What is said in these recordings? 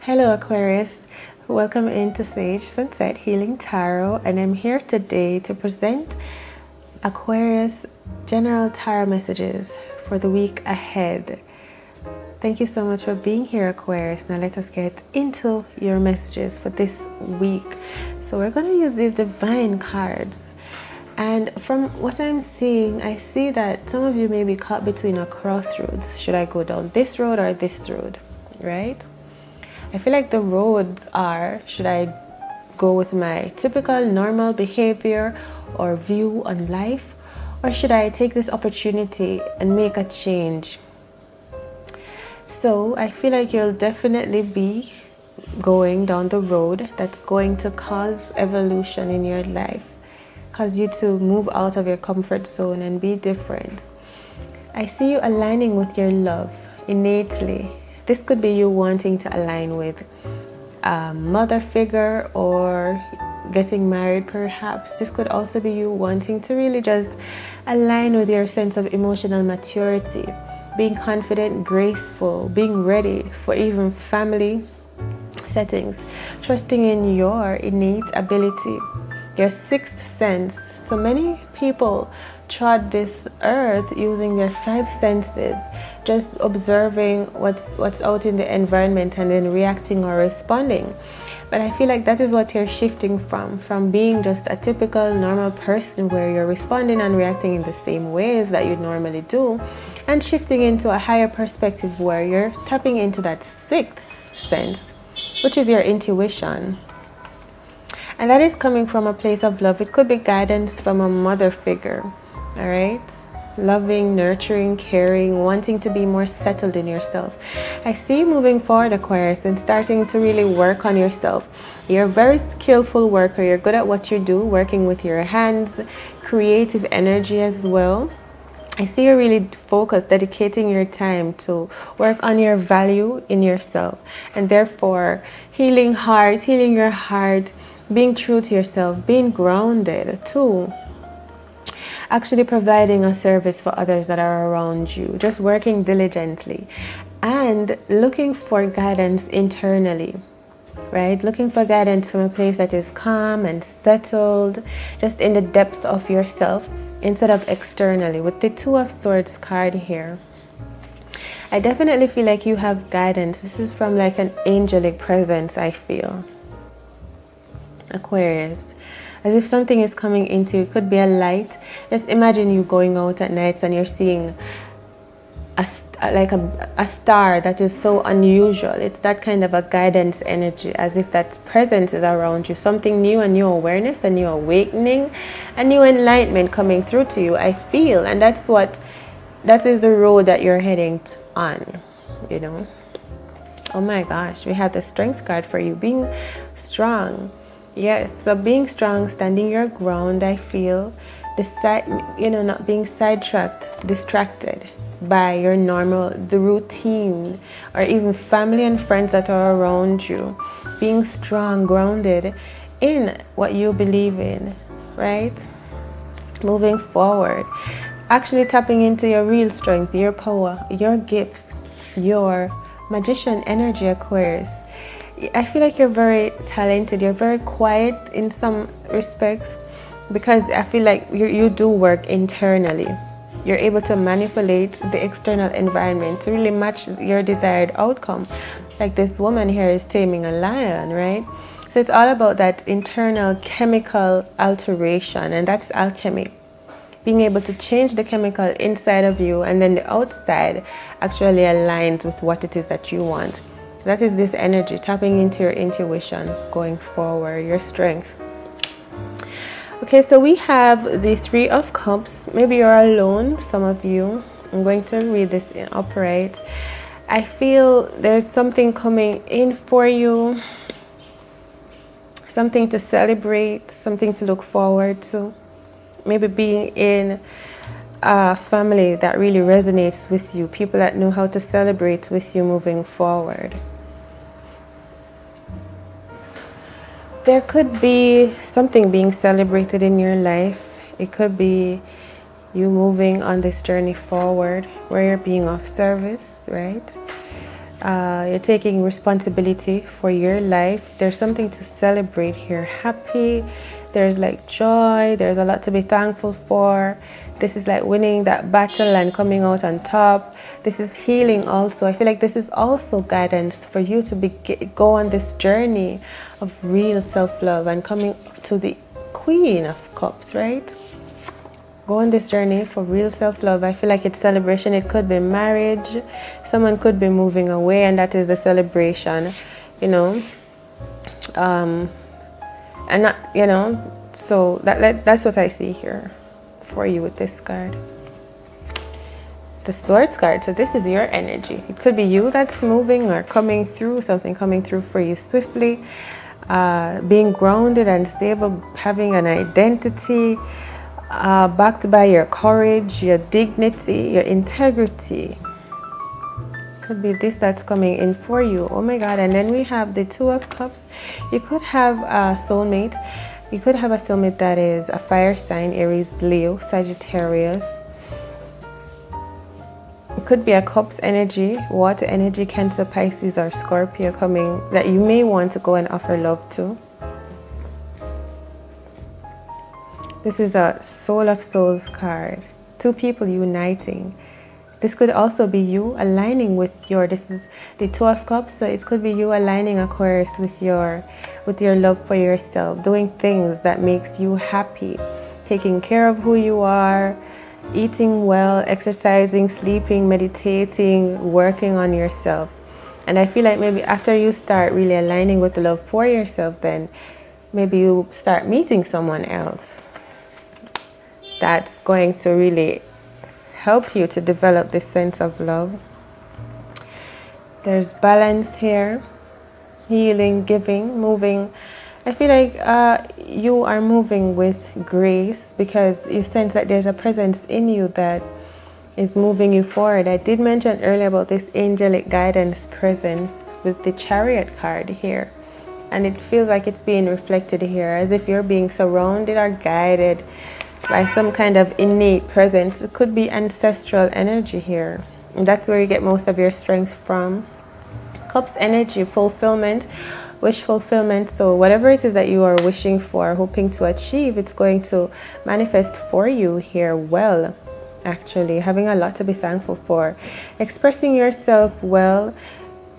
Hello Aquarius, welcome into Sage Sunset Healing Tarot, and I'm here today to present Aquarius general tarot messages for the week ahead. Thank you so much for being here, Aquarius. Now let us get into your messages for this week. So we're going to use these divine cards, and from what I'm seeing, I see that some of you may be caught between a crossroads. Should I go down this road or this road, right? I feel like the roads are, should I go with my typical normal behavior or view on life, or should I take this opportunity and make a change? So I feel like you'll definitely be going down the road that's going to cause evolution in your life, cause you to move out of your comfort zone and be different. I see you aligning with your love innately. This could be you wanting to align with a mother figure or getting married perhaps. This could also be you wanting to really just align with your sense of emotional maturity, being confident, graceful, being ready for even family settings, trusting in your innate ability, your sixth sense. So many people trod this earth using their five senses, just observing what's out in the environment and then reacting or responding. But I feel like that is what you're shifting from being just a typical normal person where you're responding and reacting in the same ways that you normally do, and shifting into a higher perspective where you're tapping into that sixth sense, which is your intuition. And that is coming from a place of love. It could be guidance from a mother figure, all right? Loving, nurturing, caring, wanting to be more settled in yourself. I see you moving forward, Aquarius, and starting to really work on yourself. You're a very skillful worker. You're good at what you do, working with your hands, creative energy as well. I see you really focused, dedicating your time to work on your value in yourself, and therefore healing your heart, being true to yourself, being grounded too, actually providing a service for others that are around you, just working diligently and looking for guidance internally, right? Looking for guidance from a place that is calm and settled, just in the depths of yourself instead of externally. With the Two of Swords card here, I definitely feel like you have guidance. This is from like an angelic presence, I feel, Aquarius, as if something is coming into you. It could be a light. Just imagine you going out at nights and you're seeing a star that is so unusual. It's that kind of a guidance energy, as if that presence is around you. Something new, a new awareness, a new awakening, a new enlightenment coming through to you, I feel. And that is the road that you're heading on, you know. Oh my gosh, we have the Strength card for you, being strong. Yes, so being strong, standing your ground, I feel, not being sidetracked, distracted by your the routine, or even family and friends that are around you. Being strong, grounded in what you believe in, right? Moving forward, actually tapping into your real strength, your power, your gifts, your magician energy, Aquarius. I feel like you're very talented. You're very quiet in some respects, because I feel like you do work internally. You're able to manipulate the external environment to really match your desired outcome. Like this woman here is taming a lion, right? So it's all about that internal chemical alteration, and that's alchemy. Being able to change the chemical inside of you, and then the outside actually aligns with what it is that you want. That is this energy, tapping into your intuition, going forward, your strength. Okay, so we have the Three of Cups. Maybe you're alone, some of you. I'm going to read this in upright. I feel there's something coming in for you, something to celebrate, something to look forward to. Maybe being in a family that really resonates with you, people that know how to celebrate with you moving forward. There could be something being celebrated in your life. It could be you moving on this journey forward where you're being of service, right? You're taking responsibility for your life. There's something to celebrate here. Happy, there's like joy, there's a lot to be thankful for. This is like winning that battle and coming out on top. This is healing also. I feel like this is also guidance for you to go on this journey of real self-love and coming to the Queen of Cups, right? Go on this journey for real self-love. I feel like it's celebration. It could be marriage. Someone could be moving away, and that is the celebration, you know. And not, you know, so that's what I see here for you with this card, the Swords card. So this is your energy. It could be you that's moving or coming through, something coming through for you swiftly. Being grounded and stable, having an identity. Backed by your courage, your dignity, your integrity. Could be this that's coming in for you. Oh my God. And then we have the Two of Cups. You could have a soulmate. You could have a soulmate that is a fire sign, Aries, Leo, Sagittarius. It could be a Cups energy, water energy, Cancer, Pisces, or Scorpio coming that you may want to go and offer love to. This is a Soul of Souls card. Two people uniting. This could also be you aligning with your, this is the Two of Cups, so it could be you aligning, Aquarius, with your love for yourself, doing things that makes you happy, taking care of who you are, eating well, exercising, sleeping, meditating, working on yourself. And I feel like maybe after you start really aligning with the love for yourself, then maybe you start meeting someone else that's going to really help you to develop this sense of love. There's balance here, healing, giving, moving. I feel like you are moving with grace because you sense that there's a presence in you that is moving you forward. I did mention earlier about this angelic guidance presence with the Chariot card here. And it feels like it's being reflected here as if you're being surrounded or guided by some kind of innate presence. It could be ancestral energy here. And that's where you get most of your strength from. Cups energy, fulfillment, wish fulfillment. So whatever it is that you are wishing for, hoping to achieve, it's going to manifest for you here well, actually. Having a lot to be thankful for. Expressing yourself well,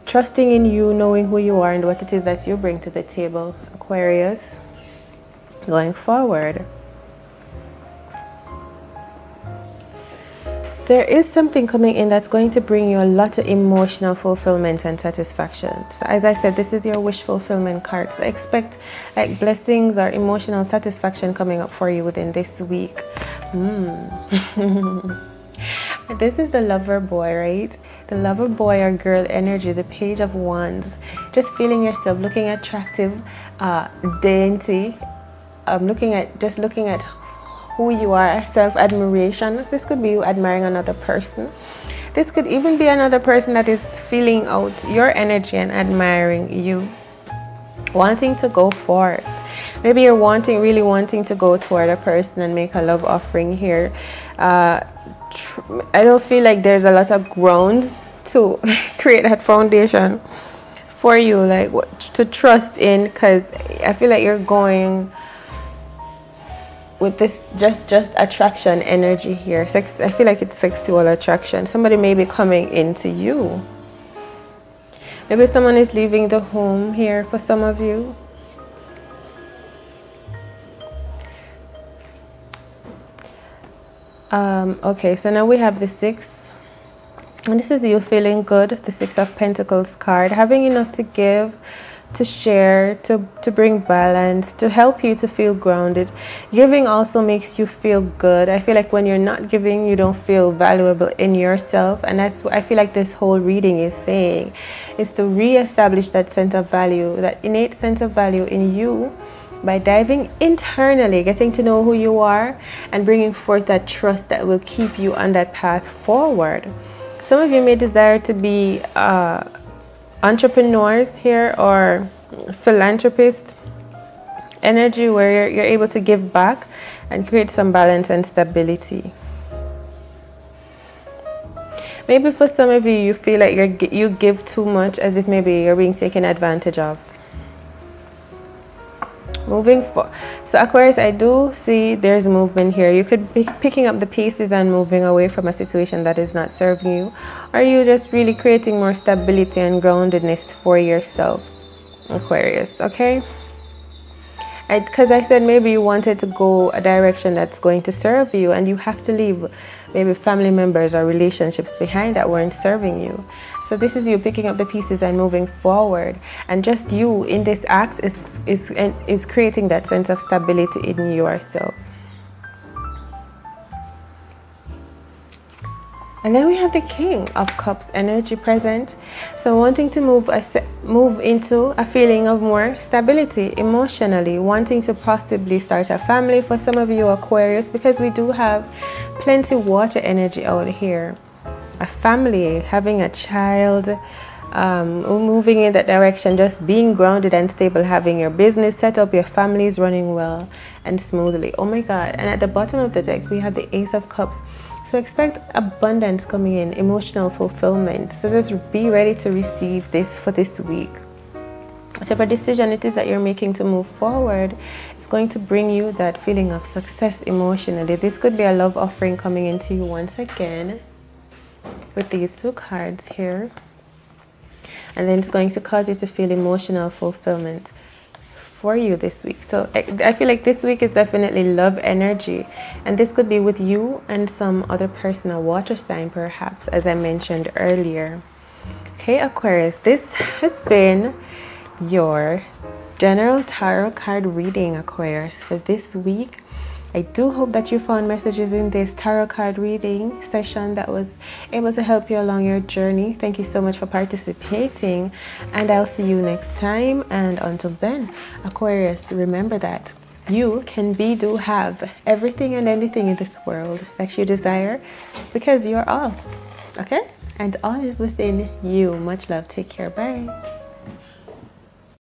trusting in you, knowing who you are and what it is that you bring to the table, Aquarius, going forward. There is something coming in that's going to bring you a lot of emotional fulfillment and satisfaction. So as I said, this is your wish fulfillment card. So expect like blessings or emotional satisfaction coming up for you within this week. This is the Lover Boy, right? The Lover Boy or Girl energy, the Page of Wands. Just feeling yourself, looking attractive, dainty. Just looking at who you are, self-admiration. This could be you admiring another person. This could even be another person that is feeling out your energy and admiring you, wanting to go forth. Maybe you're really wanting to go toward a person and make a love offering here. I don't feel like there's a lot of grounds to create that foundation for you, like what to trust in, because I feel like you're going with this just attraction energy here. Sex, I feel like it's sexual attraction. Somebody may be coming into you. Maybe someone is leaving the home here for some of you. Okay, so now we have the Six, and this is you feeling good, the Six of Pentacles card, having enough to give, to share, to bring balance, to help you to feel grounded. Giving also makes you feel good. I feel like when you're not giving, you don't feel valuable in yourself, and that's what I feel like this whole reading is saying, is to reestablish that sense of value, that innate sense of value in you, by diving internally, getting to know who you are, and bringing forth that trust that will keep you on that path forward. Some of you may desire to be entrepreneurs here, or philanthropist energy, where you're able to give back and create some balance and stability. Maybe for some of you, you feel like you give too much, as if maybe you're being taken advantage of. Moving forward. So Aquarius, I do see there's movement here. You could be picking up the pieces and moving away from a situation that is not serving you. Or you just really creating more stability and groundedness for yourself, Aquarius, okay? Because I said maybe you wanted to go a direction that's going to serve you, and you have to leave maybe family members or relationships behind that weren't serving you. So this is you picking up the pieces and moving forward, and just you in this act is creating that sense of stability in yourself. And then we have the King of Cups energy present. So wanting to move into a feeling of more stability emotionally, wanting to possibly start a family for some of you, Aquarius, because we do have plenty water energy out here. A family, having a child, moving in that direction, just being grounded and stable, having your business set up, your family is running well and smoothly. Oh my God. And at the bottom of the deck, we have the Ace of Cups. So expect abundance coming in, emotional fulfillment. So just be ready to receive this for this week. Whatever decision it is that you're making to move forward, it's going to bring you that feeling of success emotionally. This could be a love offering coming into you once again with these two cards here. And then it's going to cause you to feel emotional fulfillment for you this week. So I feel like this week is definitely love energy, and this could be with you and some other person, a water sign perhaps, as I mentioned earlier. Okay, Aquarius, this has been your general tarot card reading, Aquarius, for this week. I do hope that you found messages in this tarot card reading session that was able to help you along your journey. Thank you so much for participating, and I'll see you next time. And until then, Aquarius, remember that you can be, do, have everything and anything in this world that you desire, because you're all, okay? And all is within you. Much love. Take care. Bye.